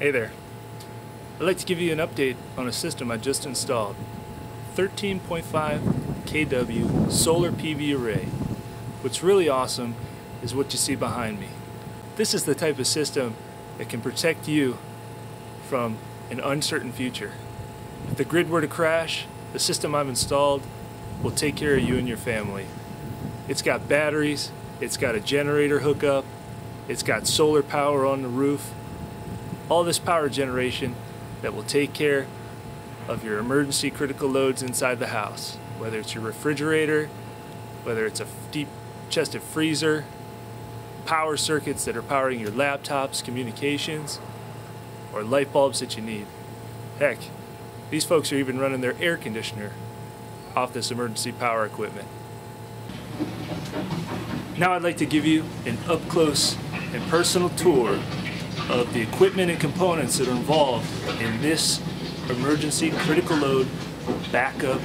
Hey there. I'd like to give you an update on a system I just installed. 13.5 kW solar PV array. What's really awesome is what you see behind me. This is the type of system that can protect you from an uncertain future. If the grid were to crash, the system I've installed will take care of you and your family. It's got batteries, it's got a generator hookup, it's got solar power on the roof. All this power generation that will take care of your emergency critical loads inside the house, whether it's your refrigerator, whether it's a deep chested freezer, power circuits that are powering your laptops, communications, or light bulbs that you need. Heck, these folks are even running their air conditioner off this emergency power equipment. Now I'd like to give you an up-close and personal tour of the equipment and components that are involved in this emergency critical load backup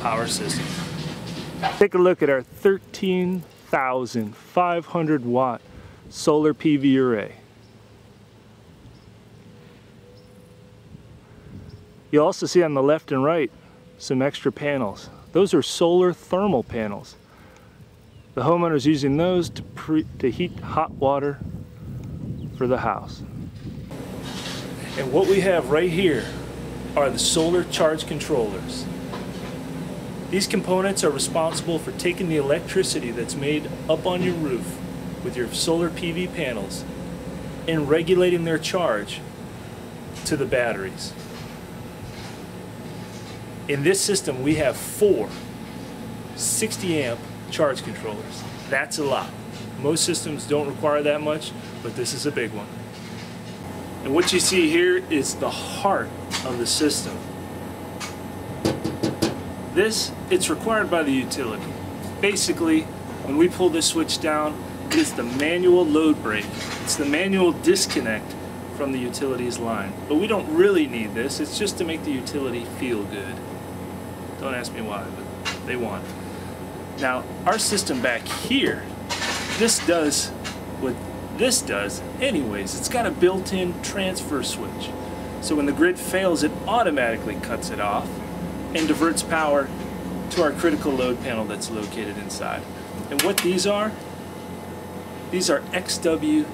power system. Take a look at our 13,500 watt solar PV array. You also see on the left and right some extra panels. Those are solar thermal panels. The homeowner's using those to heat hot water for the house. And what we have right here are the solar charge controllers. These components are responsible for taking the electricity that's made up on your roof with your solar PV panels and regulating their charge to the batteries. In this system we have four 60 amp charge controllers. That's a lot. Most systems don't require that much, but this is a big one. And what you see here is the heart of the system. It's required by the utility. Basically, when we pull this switch down, it is the manual load break. It's the manual disconnect from the utility's line. But we don't really need this. It's just to make the utility feel good. Don't ask me why, but they want it. Now, our system back here, this does what this does anyways. It's got a built-in transfer switch. So when the grid fails, it automatically cuts it off and diverts power to our critical load panel that's located inside. And what these are XW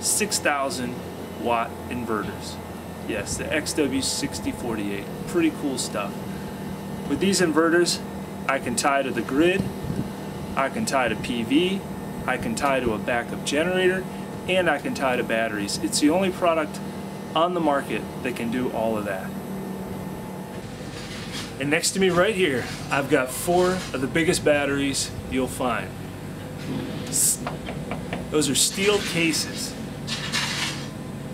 6000 watt inverters. Yes, the XW 6048. Pretty cool stuff. With these inverters, I can tie to the grid, I can tie to PV, I can tie to a backup generator, and I can tie to batteries. It's the only product on the market that can do all of that. And next to me right here, I've got four of the biggest batteries you'll find. Those are steel cases.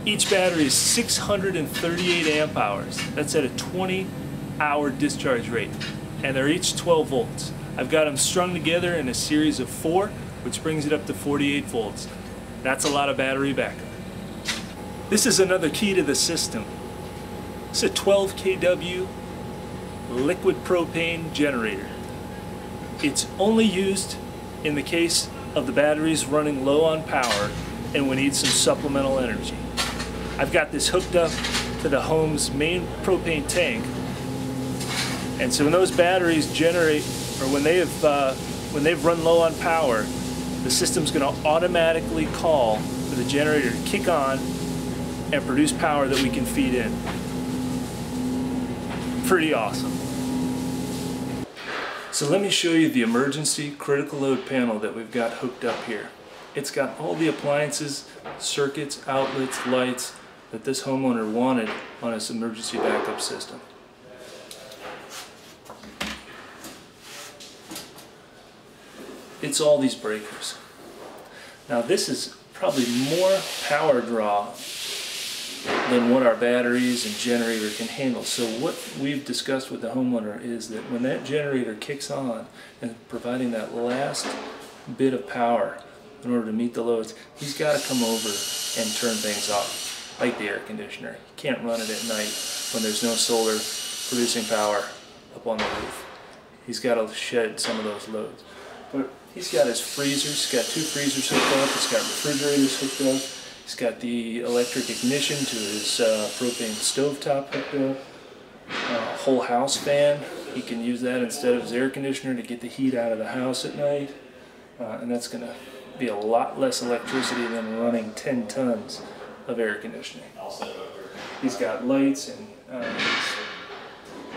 Each battery is 638 amp hours. That's at a 20-hour discharge rate. And they're each 12 volts. I've got them strung together in a series of four, which brings it up to 48 volts. That's a lot of battery backup. This is another key to the system. It's a 12 kW liquid propane generator. It's only used in the case of the batteries running low on power and we need some supplemental energy. I've got this hooked up to the home's main propane tank, and so when those batteries generate, or when they've run low on power, the system's going to automatically call for the generator to kick on and produce power that we can feed in. Pretty awesome. So let me show you the emergency critical load panel that we've got hooked up here. It's got all the appliances, circuits, outlets, lights that this homeowner wanted on his emergency backup system. It's all these breakers. Now this is probably more power draw than what our batteries and generator can handle. So what we've discussed with the homeowner is that when that generator kicks on and providing that last bit of power in order to meet the loads, he's got to come over and turn things off, like the air conditioner. You can't run it at night when there's no solar producing power up on the roof. He's got to shed some of those loads. But he's got his freezers, he's got two freezers hooked up, he's got refrigerators hooked up, he's He's got the electric ignition to his propane stovetop hooked up, whole house fan. He can use that instead of his air conditioner to get the heat out of the house at night. And that's going to be a lot less electricity than running 10 tons of air conditioning. He's got lights in,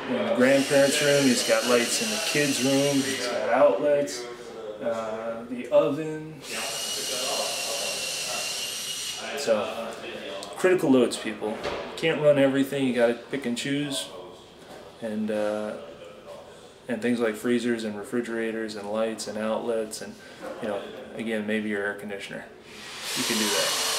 the grandparents' room. He's got lights in the kids' room. He's got outlets, the oven. So, critical loads, people. Can't run everything. You got to pick and choose, and things like freezers and refrigerators and lights and outlets and, you know, again, maybe your air conditioner. You can do that.